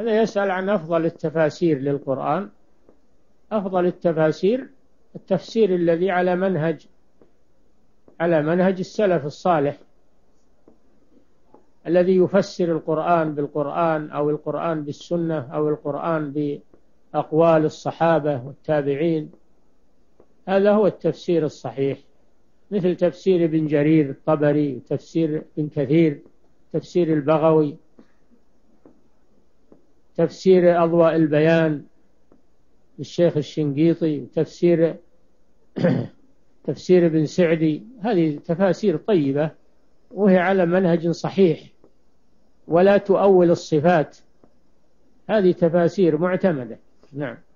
هذا يسأل عن أفضل التفاسير للقرآن. أفضل التفاسير التفسير الذي على منهج السلف الصالح، الذي يفسر القرآن بالقرآن أو القرآن بالسنة أو القرآن بأقوال الصحابة والتابعين. هذا هو التفسير الصحيح، مثل تفسير ابن جرير الطبري، تفسير ابن كثير، تفسير البغوي، تفسير أضواء البيان للشيخ الشنقيطي، تفسير ابن سعدي. هذه تفاسير طيبة وهي على منهج صحيح ولا تؤول الصفات، هذه تفاسير معتمدة. نعم.